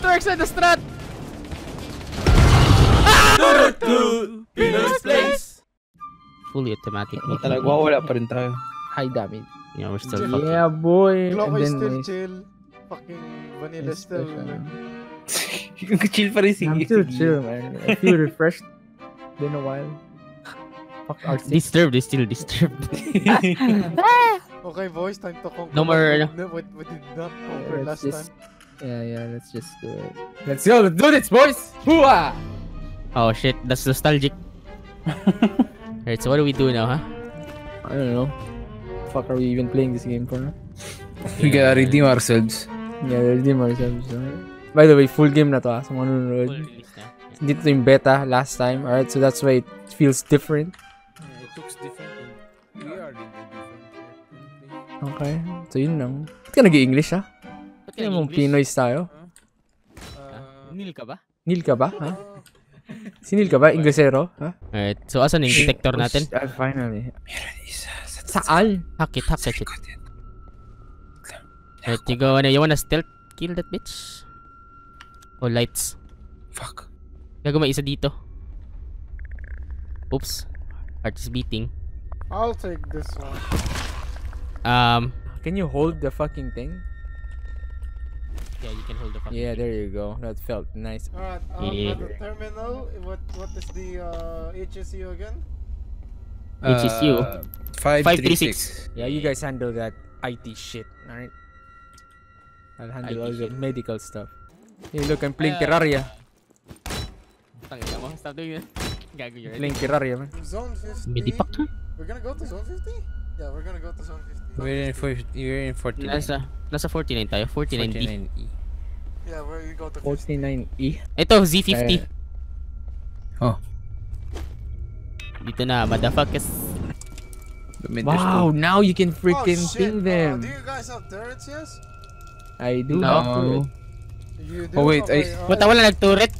it works on the strat! Pinoy's Place! Fully automatic. Nagwawala pa rin tayo. High damage. Yeah, we're still fucking. Yeah, boy! Glock is still chill. Fucking vanilla still. Chill pa rin sige. I'm still chill, man. I feel refreshed. Been a while. Fuck R6. Disturbed is still disturbed. Okay, boys, time to conquer. No more. What did not conquer last time? Yeah, let's just do it. Let's go, let's do this, boys! Hooah! Oh shit, that's nostalgic. Alright, so what do we do now, huh? I don't know. Fuck, are we even playing this game for now? We gotta redeem ourselves. Yeah, redeem ourselves. Right? By the way, full game na to, ha? Someone who rolled. Did it in beta last time, alright? So that's why it feels different. Yeah, it looks different. We are different. Okay, so yun lang. Ba't ka nag-i-English, ha? Ba't ka nag-i-English? Pinoys tayo. Nil ka ba? Nil ka ba, ha? Sinil ka ba? Inglesero? Huh? Alright, so asan yung detector natin? Finally. Meron isa. Saan? Hack it. Alright, you wanna stealth kill that bitch? Oh, lights. Fuck. Gago, may isa dito. Oops. Heart is beating. I'll take this one. Can you hold the fucking thing? Yeah, you can hold the fucking. Yeah, there you go. That felt nice. Alright, at the terminal, what is the HSU again? HSU? 536. Yeah, you guys handle that IT shit, alright? I'll handle all the medical stuff. Hey, look, I'm playing Terraria. Stop doing that. Playing Terraria, man. Zone 50. We're gonna go to Zone 50? Yeah, we're gonna go to Zone 50. We're in 49. Nasa 49 tayo. 49E. Yeah, we go to 49E. Ito, Z50. Oh. Dito na, motherfuckers. Wow, now you can freaking ping them. Do you guys have turrets, yes? I do have turret. Oh wait, what? Wala nag-turret?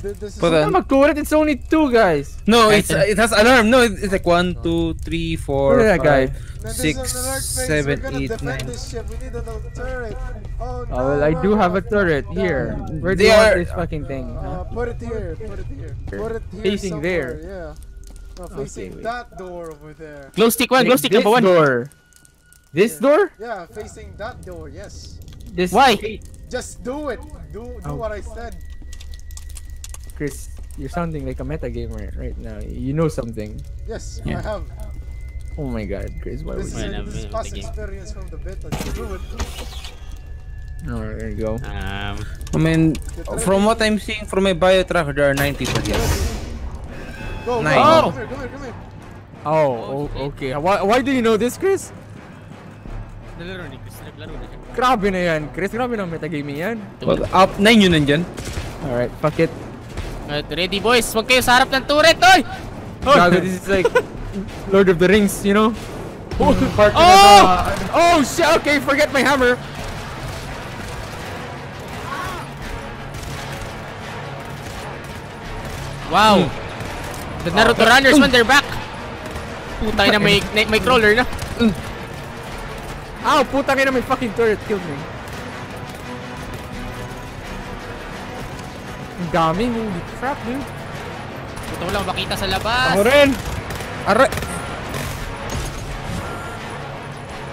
Mag-turret, it's only 2 guys. No, it has alarm. No, it's like 1, 2, 3, 4, 5, 6, 7, 8, 9. We need another turret. Oh, no. Well, I do have a turret here. Where do you want this fucking thing? Put it here. Put it here. Facing there. Yeah. No, facing that door over there. Glow stick 1, glow stick number 1. This door? Yeah, facing that door, yes. Why? Just do it! Do what I said! Chris, you're sounding like a metagamer right now. You know something. Yes, yeah. I have. Oh my god, Chris, why would you? This is past experience from the beta. Do it. Alright, there you go. I mean, from what I'm seeing from my bio tracker, there are 9 people here. Go, nine. Oh! Come here. Oh, okay. Why do you know this, Chris? Grabe na yan, Chris. Grabe na metagaming yan. Well, up 9 yun nandyan. Alright, fuck it. Alright, ready boys. Huwag kayo sa harap ng turret, oy! Gago, this is like Lord of the Rings, you know? Oh! Shit! Okay, forget my hammer! Wow! The Naruto runners, man, they're back! Putang na, may crawler na. Ow! Putang ina, my fucking turret killed me. Ang dami. Holy crap, dude. Puto ko lang makita sa labas. Ako rin! Aray!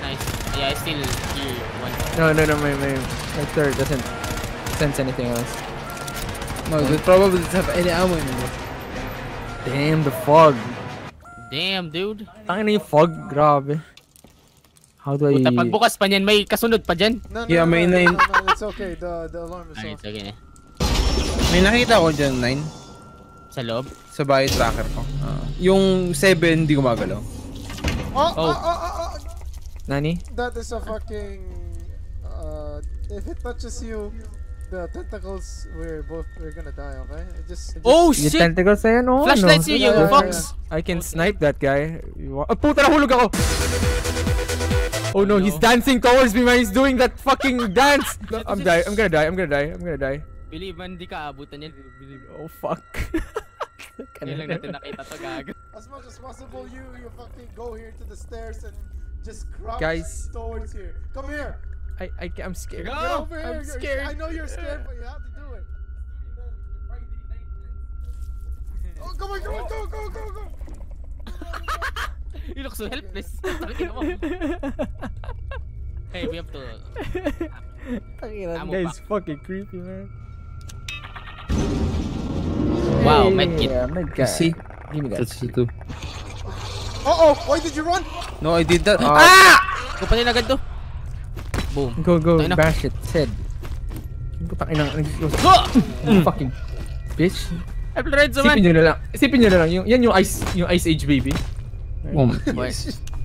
Nice. Yeah, I still hear one. No. My turret doesn't sense anything else. No, it probably doesn't have any ammo anymore. Damn, the fog. Damn, dude. Tangin na yung fog. Grabe. How do I... Puta, pagbukas pa niyan, may kasunod pa dyan. Yeah, may 9. No, it's okay. The alarm is off. Okay. May nakita ko dyan, 9. Sa loob? Sa bahay tracker ko. Yung 7, hindi gumagalaw. Oh! Nani? That is a fucking... if it touches you, the tentacles, we're gonna die, okay? Just oh, shit! The tentacles na yan, oh. Flashlights yun, yung box! I can snipe that guy. Oh, puta, nahulog ako! Oh no, he's dancing towards me, man. He's doing that fucking dance. I'm gonna die. Believe man, di ka abutan yan. Oh fuck. Kailan lang natin nakita to, gago. As much as possible, you fucking go here to the stairs and just crouch towards here. Come here. I'm scared. Get over here. I know you're scared, but you have to do it. look so helpless. Hey, we have to... That guy's fucking creepy, man. Wow, hey, medkit. Yeah, medkit. See? Give me that. Uh-oh, why did you run? No, I did that. Ah! Go pa nila agad to. Boom. Go, go, bash it. Head. Fucking bitch. I've tried so much. Isipin nyo na lang. Yan yung Ice Age baby. Oh my god.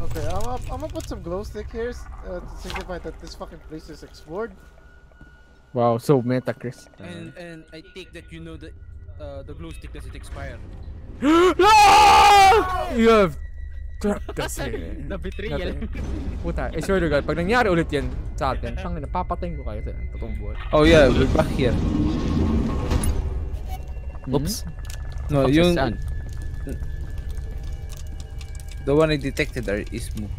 Okay, I'm gonna put some glow stick here to signify that this fucking place is explored. Wow, so meta, Chris. And I think that you know the glow stick doesn't expire. No! You have trapped us here. The betrayal. Puta, I swear to God, pag nangyari ulit yan sa atin, siyang napapatayin ko kayo sa totoong buhay. Oh yeah, we're back here. Oops. No, yung... The one I detected there is moving.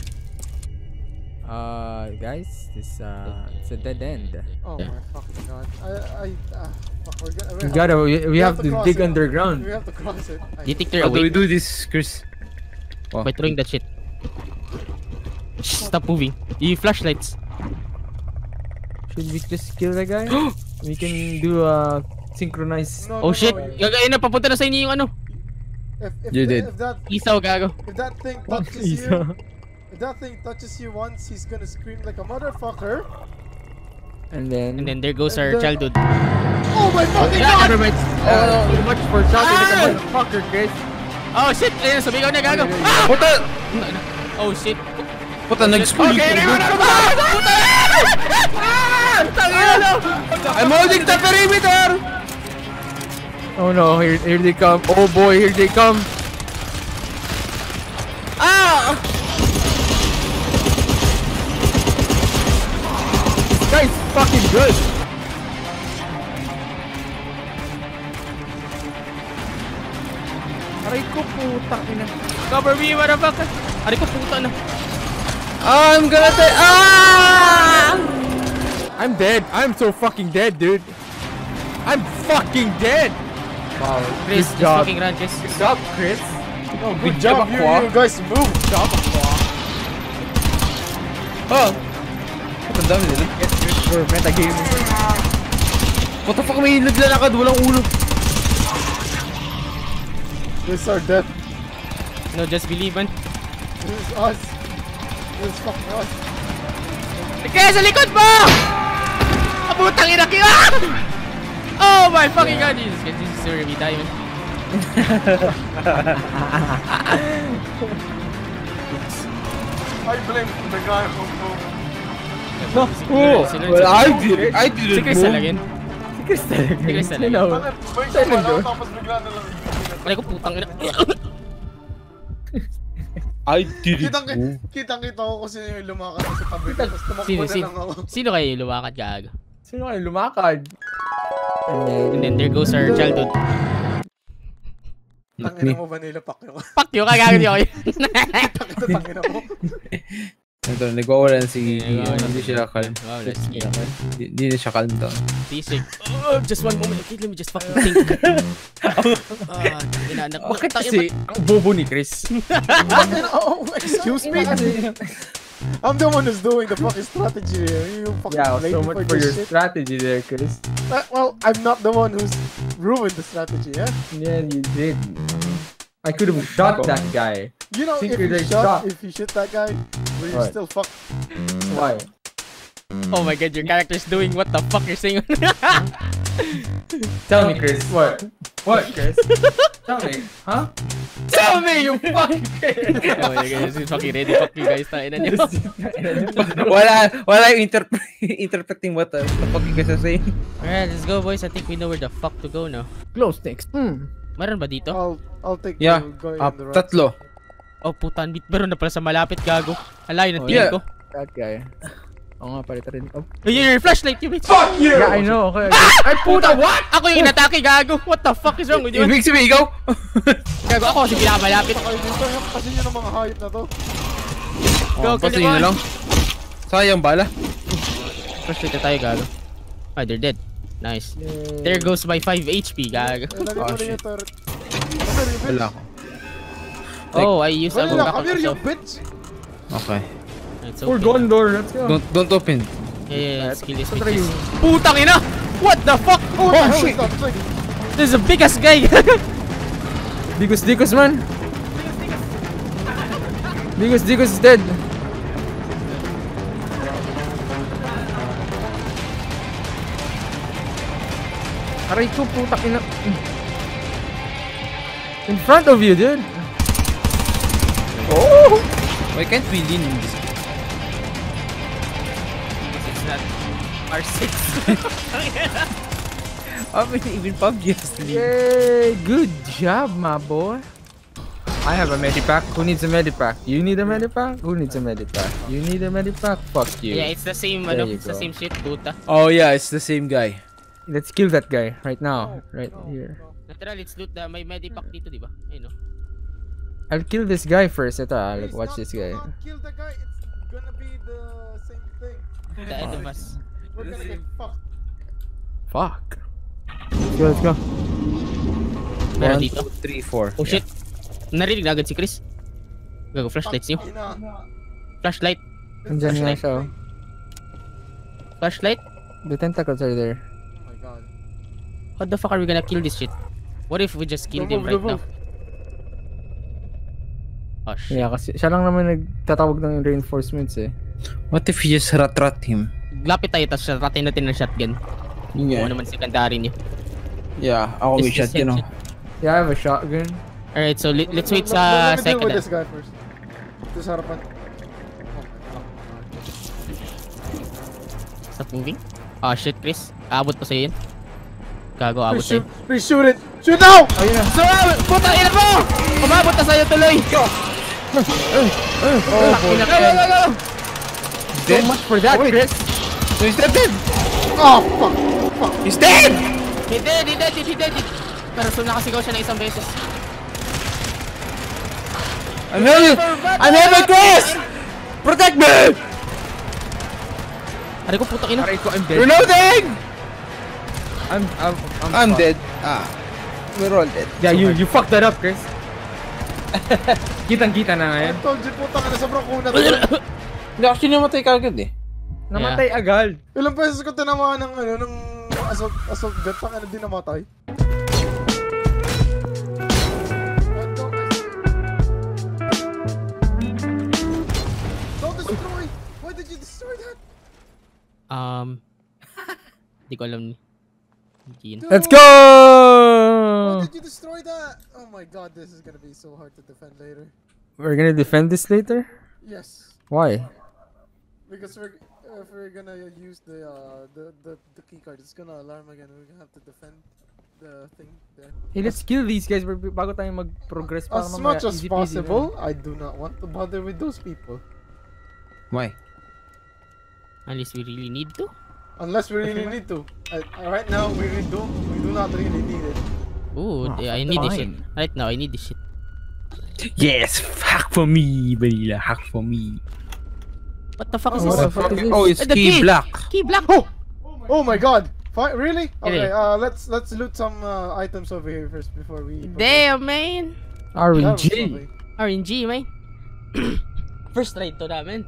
Guys, this it's a dead end. Oh my fucking god! We have to dig underground. We have to cross it. You think there? How do we do this, Chris? Oh. By throwing that shit. Stop moving. You flashlights. Should we just kill the guy? We can do a synchronized. No, oh no, shit! Gagawin na papunta na sa inyo yung ano. If that thing touches you, if that thing touches you once, he's gonna scream like a motherfucker. And then there goes our childhood. Oh my fucking god! Too much for shouting like a motherfucker, Chris. Oh shit! Ayun, sumigaw na gago. Ah! Puta! Oh shit! Puta, nag-spool. Okay, naiwan ako! Puta! I'm holding the perimeter! Oh no, here they come. Oh boy, here they come. Ah! This guy's fucking good. Aray ko puta na. Cover me, motherfucker. Aray ko puta na. I'm gonna die. Ah! I'm dead. I'm so fucking dead, dude. I'm fucking dead. Wow, Chris, good job. Fucking run, Chris. Good job, Chris. Oh, good job, you guys move. Good job, oh! What the damn is it? Yes, Chris, we're metagaming. What the fuck, may naglalakad, walang ulo. This are death. No, just believe, man. This is us. This is fucking us. Kaya sa likod mo! Abutang inaki! Ah! Oh my fucking god, Jesus Christ, this is seriously me dying. I blame the guy who moved. No, well, I did it. Si Chris talaga yun. I did it. Kitang-kita ko kasi yung lumakad sa tabi. Tapos tumakbo na lang ako. Sino kayo yung lumakad gago? Sino kayo lumakad? And then there goes our childhood. Tangina mo vanilla pakyo. Pakyo ka gagawin ko. Tangina mo. Ito, nag-o-oran si... Hindi siya calm. Wow, let's get it. Hindi na siya calm to. Tisig. Just one moment. Let me just fucking think. Bakit kasi ang bobo ni Chris? Oh, excuse me? I'm the one who's doing the fucking strategy there. You fucking so much for your shit. Strategy there, Chris. Well, I'm not the one who's ruined the strategy, yeah? Yeah, you did. I could have shot that guy. You know, if you shot that guy, well, you're still fucked. Why? Oh my god, your character's doing what the fuck you're saying. Tell me, Chris. What? What, Chris? Tell me. Huh? Tell me, you fucking Chris! Oh my god, this is fucking ready. Fuck you guys. While I'm interpreting what the fuck you guys are saying. Alright, let's go, boys. I think we know where the fuck to go now. Glow sticks. Meron ba dito? I'll take you going on the right. Tatlo. Oh, putan. Meron na pala sa malapit, gago. Alayin ang tingin ko. That guy. Oo nga, palita rin. Your flashlight, you bitch! Fuck you! Yeah, I know. Okay. Ay, puta, what? Ako yung inatake, gago. What the fuck is wrong with you? Ibig sabihin, ikaw? Gago, ako kasi pinamalapit. Kasi yun ang mga hayop na to. Go, kasi yun na lang. Sayang bala. Flashlight na tayo, gago. Ah, they're dead. Nice. There goes my 5 HP, gago. Oh, shit. Wala ko. Oh, I used to come here, you bitch! Okay. Or Gondor, let's go. Don't open. Yeah, let's kill this bitch. Putang ina! What the fuck? Oh, shit! There's a big ass guy! Digos, man! Digos is dead! Aray ko, putang ina! In front of you, dude! Oh! Why can't we lean in this? It's not R6. I mean, even PUBG has to lean. Yay! Good job, my boy! I have a medipack. Who needs a medipack? You need a medipack? Who needs a medipack? You need a medipack? Fuck you. Yeah, it's the same, it's the same shit, puta. Oh yeah, it's the same guy. Let's kill that guy right now. Right here. Literally, let's loot the may medipack dito, diba? Ayun oh. I'll kill this guy first. Ito, like, watch this guy. Not kill the guy. It's gonna be the same thing. The end of us. We're gonna get fucked. Fuck. Let's go. 1, 2, 3, 4. Oh shit. Narinig na agad si Chris. Gago, flashlights niyo. Flashlight. Andiyan nga siya oh. Flashlight? The tentacles are there. Oh my god. How the fuck are we gonna kill this shit? What if we just kill him right now? Oh, yeah, kasi siya lang naman nagtatawag ng reinforcements eh. What if you just rat him? Lapit tayo, tapos ratin natin ng shotgun. Yeah. Kung ano man secondary niya. Yeah, ako may shotgun oh. Yeah, I have a shotgun. Alright, so let's wait sa second. Let's deal with this guy first. Ito sa harapan. Stop moving? Ah, shit Chris. Aabot pa sa'yo yun. Gago, aabot sa'yo. Please shoot it! Shoot now! Ayun na. So, putang ina mo! Umabot na sa'yo tuloy! Go! Go! So much for that, Chris. So he's dead. Oh fuck! He's dead. He did. Pero sunakasigaw siya na isang beses. I'm here, Chris. Protect me. Aray ko putang ina. I'm dead. You're nothing. I'm dead. Ah, we're all dead. Yeah, you fucked that up, Chris. Kitang-kita na ngayon. I told you, putang ina, sobrang kuna to. Hindi, actually namatay ka agad eh. Namatay agad? Ilang beses ko tinamaan ng ano, ng assault gun, saka na din namatay. Don't destroy! Why did you destroy that? Hindi ko alam ni. Let's go! Why did you destroy that? Oh my god, this is gonna be so hard to defend later. We're gonna defend this later? Yes. Why? Because if we're gonna use the key card, it's gonna alarm again. We're gonna have to defend the thing there. Hey, let's kill these guys before we progress. As much as possible, I do not want to bother with those people. Why? Unless we really need to. Unless we really need to. Right now, we do not really need it. Ooh, yeah, I need this shit. Right now, I need this shit. Yes, hack for me, Barilla, hack for me. What the fuck is this? Oh, it's key black. Key black. Oh my god. Really? Okay. Let's loot some items over here first before we. Damn, man. RNG, man. First try to that, man.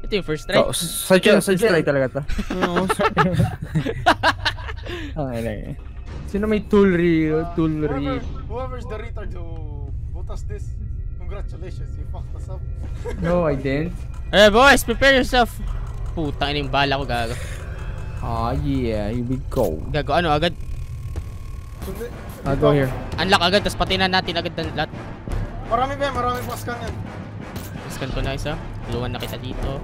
Ito yung first try. Oh, such try talaga to. No. Okay. Sino may tool re? Whoever's the retard who bought us this. Congratulations, you fucked us up. No, I didn't. Hey boys, prepare yourself. Putang ina yung bala ko, gago. Ah, yeah, here we go. Gago, ano agad? Go here. Unlock agad, tapos patinan natin agad ng lahat. Marami pa scan yan. Scan ko na isa. Luwan na kita dito.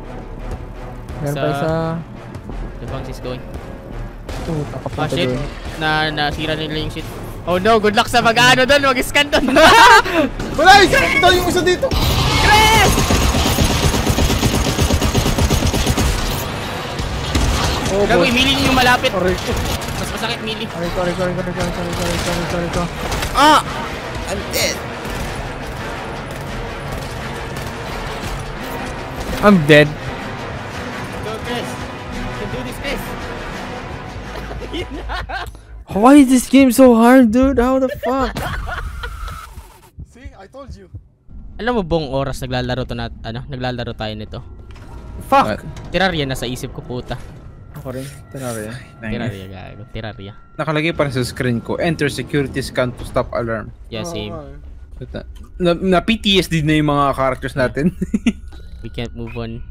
Meron pa isa. The bounce is going. Puta ka pa. Shit. Nasira nila yung shit. Oh no, good luck sa mag-ano doon. Mag-scan doon. Wala, scan doon yung isa dito. Chris! Gagawin, milling yung malapit. Mas masakit, milling. Sorry. Ah! I'm dead. I'm dead. Go, Chris. You can do this, Chris. Why is this game so hard, dude? How the fuck? See, I told you. Alam mo bang oras naglalaro to na, ano, naglalaro tayo nito? Fuck! Terraria na sa isip ko, puta. Ako rin, Terraria. Terraria, gago. Terraria. Nakalagay para sa screen ko, enter security scan to stop alarm. Yeah, same. Na PTSD na yung mga characters natin. We can't move on.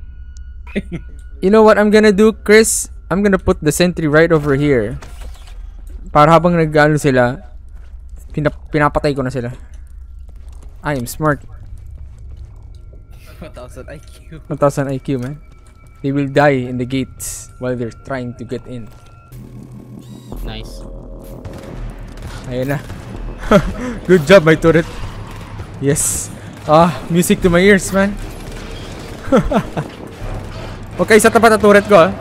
You know what I'm gonna do, Chris? I'm gonna put the sentry right over here. Para habang nag-ano sila, pinapatay ko na sila. I am smart. 1000 IQ. 1000 IQ, man. They will die in the gates while they're trying to get in. Nice. Ayun na. Good job, my turret. Yes. Ah, music to my ears, man. Okay, sa tapat na turret ko, ah.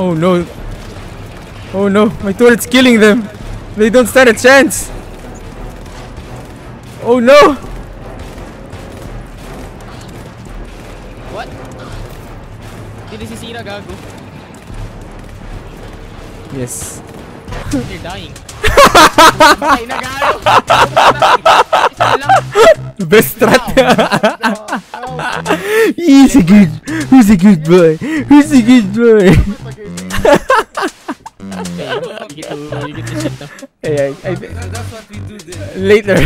Oh no. Oh no, my turret's killing them. They don't stand a chance. Oh no. What? Did this Ira gago? Yes. They're dying. Ay, nagalo. Best strat. He's a good. Who's a good boy? Who's a good boy? Hey, that's what we do there. Later.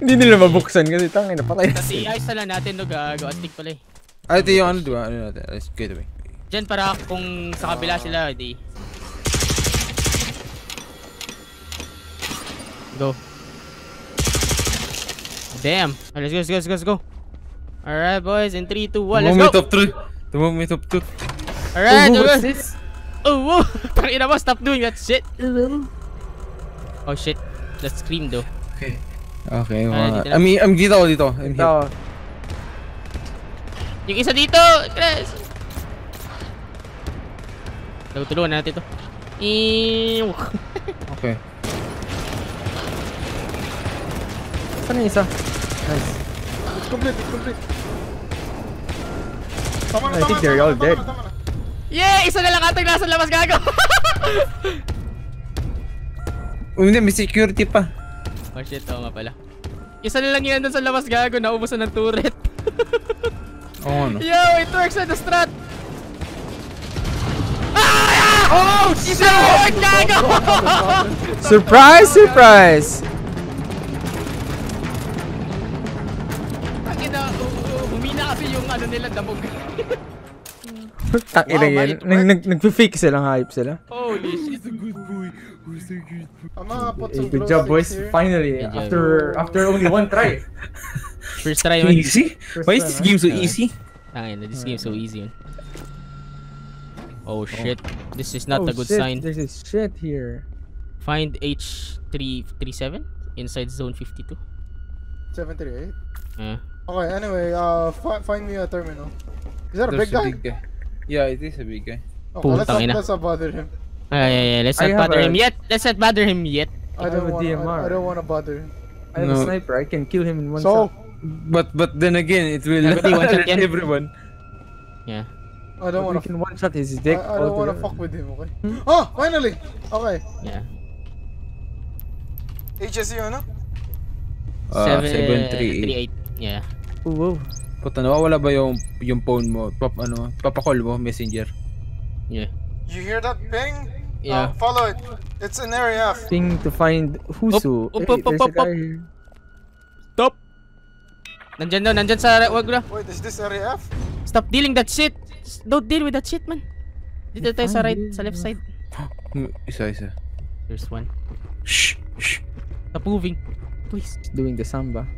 Hindi nila mabuksan kasi tangay na patay. Kasi ayos na lang natin no gago. Astig pala eh. Ay, ito yung ano natin. Let's get away. Diyan para kung sa kabila sila, di. Go. Damn. All right, let's go. All right, boys. In 3, 2, 1, let's go. Top 3. All right, what's this? Oh, whoa. Stop doing that shit. Oh shit. Let's scream though. Okay. Okay. I'm dito ako dito. I'm here. Yung isa dito, Chris. Tulungan natin ito. Okay. Saan yung isa? Nice. It's complete. I think they're all dead. Yeah! Isa na lang atang nasa labas gago! Hindi, may security pa. Oh shit, oo nga pala. Isa na lang yan doon sa labas gago, naubusan ng turret. Oo no. Yo, it works on the strat! Oh shit! Surprise! Pakita, humina kasi yung ano nila dabog. Takina yan. Nagfi-fake sila, hype sila. Holy shit, he's a good boy. Good job, boys. Finally, after only one try. First try man. Easy? Why is this game so easy? Tangina, this game so easy. Oh shit, this is not a good sign. This is shit here. Find H337 inside zone 52. 738? Okay, anyway, find me a terminal. Is that a big guy? Yeah, it is a big guy. Okay, let's not bother him. Yeah, let's not bother him yet. I don't want to bother him. I have a sniper, I can kill him in one shot. But then again, it will one-shot everyone. Yeah. I don't want to one-shot his dick. I don't want to fuck with him, okay? Oh, finally! Okay. Yeah. HSU, ano? 738. Yeah. Whoa. Puta, nawawala ba yung phone mo? Papakol mo, messenger? Yeah. You hear that ping? Yeah. Follow it. It's an area. Ping to find Husu. Hey, stop! Nandyan sa wag na. Wait, is this area F? Stop dealing that shit! Don't deal with that shit, man. Dito tayo sa right, sa left side. Isa. There's one. Shh. Stop moving. Please. Doing the samba.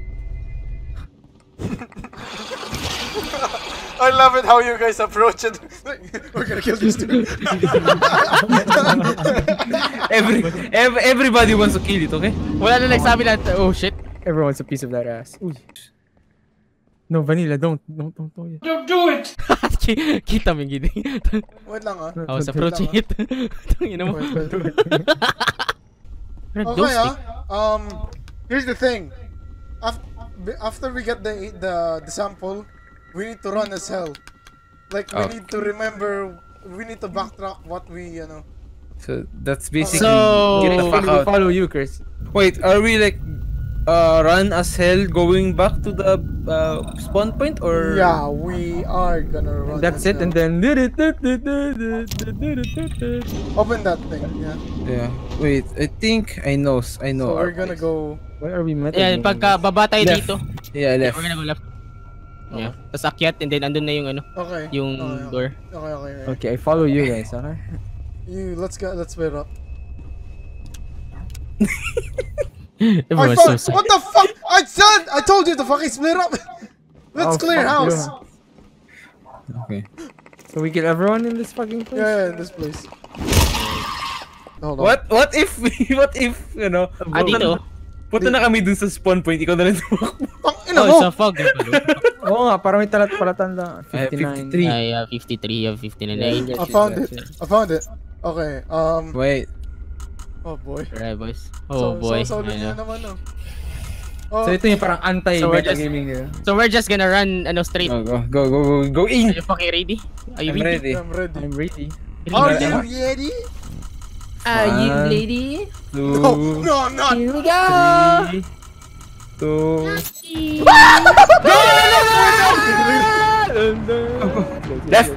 I love it how you guys approach it. We're gonna kill this dude. Everybody wants to kill it, okay? Wala na nagsabi na, oh shit. Everyone's a piece of that ass. Uy. No, Vanilla, don't. Don't do it! Kita mo yung gini. Wait lang, ah. I was approaching it. Tangina mo. Okay, here's the thing. After we get the sample, we need to run as hell. Like, we need to remember, we need to backtrack what we, So that's basically get the fuck out. Follow you, Chris. Wait, are we like run as hell going back to the spawn point, or? Yeah, we are gonna run. That's it, and then open that thing. Yeah. Yeah. Wait, I think I know. So we're gonna go. Where are we met? Yeah, pagka baba tayo dito. Yeah, left. We're gonna go left. Yeah. Tapos akyat, and then andun na yung ano. Okay. Yung door. Okay. Okay, I follow you guys. Alright. You let's go. Let's wait up. So what the fuck? I said! I told you to fucking split up! Let's clear house! Okay. So we kill everyone in this fucking place? Yeah, in this place. Hold on. What if we, you know... dito? Punta na kami dun sa spawn point, ikaw na rin tumakbo. It's a fog. Oo nga, parang may talat-palatan lang. 59. I have 53, you have 59. Yeah, I found it. Okay, wait. Oh boy. Alright, boys. Oh boy. So ito yung parang anti-metagaming nila. So we're just gonna run straight. Go in! Are you fucking ready? Are you ready? I'm ready. Are you ready? Are you ready? No, I'm not! Here we go! 3, 2... Left!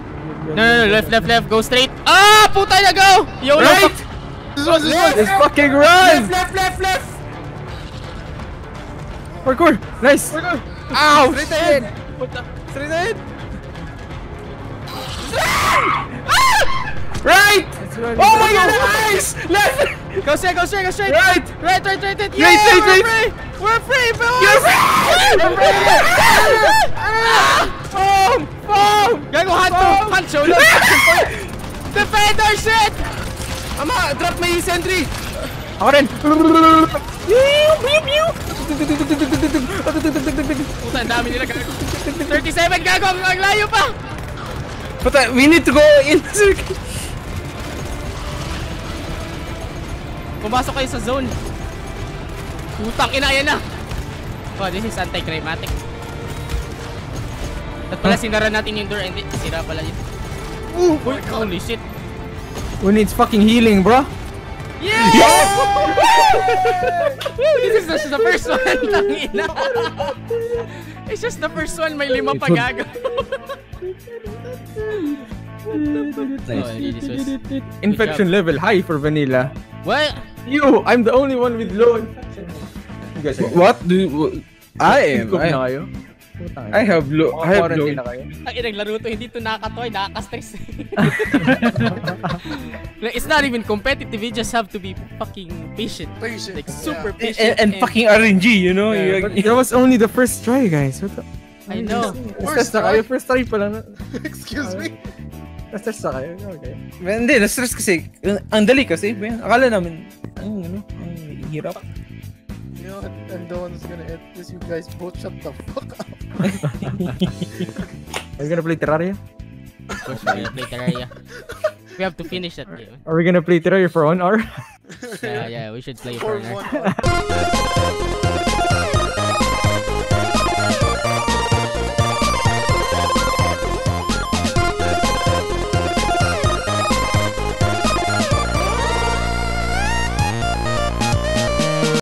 No, left. Go straight! Ah! Puta na, go! Yo, right! This one. Let's fucking run! Left! Parkour! Nice! Ow! Straight ahead! Straight ahead! Right! Oh my god! Nice! Left! Go straight! Right! We're free! Boom! Gago, hand shoulder! Defend our shit! Ama, drop my sentry! Ako rin! Puta, ang dami nila gago. 37 gago! Ang layo pa! Puta, we need to go in the circle! Pumasok kayo sa zone. Putang ina, yan na! Oh, this is anti-climatic. At pala sinara natin yung door, and sira pala yun. Oh my god! Holy shit! We need fucking healing, bro. Yeah! This is just the first one. It's just the first one. May lima pa gago. Infection level high for vanilla. What? You! I'm the only one with low infection. You guys are what? I am. I have low. Ang laro to, hindi to nakakatawa, nakaka-stress. It's not even competitive, you just have to be fucking patient. Like super patient. And fucking RNG, you know? Yeah. That was only the first try, guys. What the... I know. First try pala na. Excuse me? Na-stress na kayo? Okay. Hindi, na-stress kasi. Ang dali kasi. Akala namin, ang hirap. You know, and no one's gonna edit this. You guys both shut the fuck up. Are we gonna play Terraria? Of course we're gonna play Terraria. We have to finish that game. Are we gonna play Terraria for 1 hour? Yeah, we should play for 1 hour.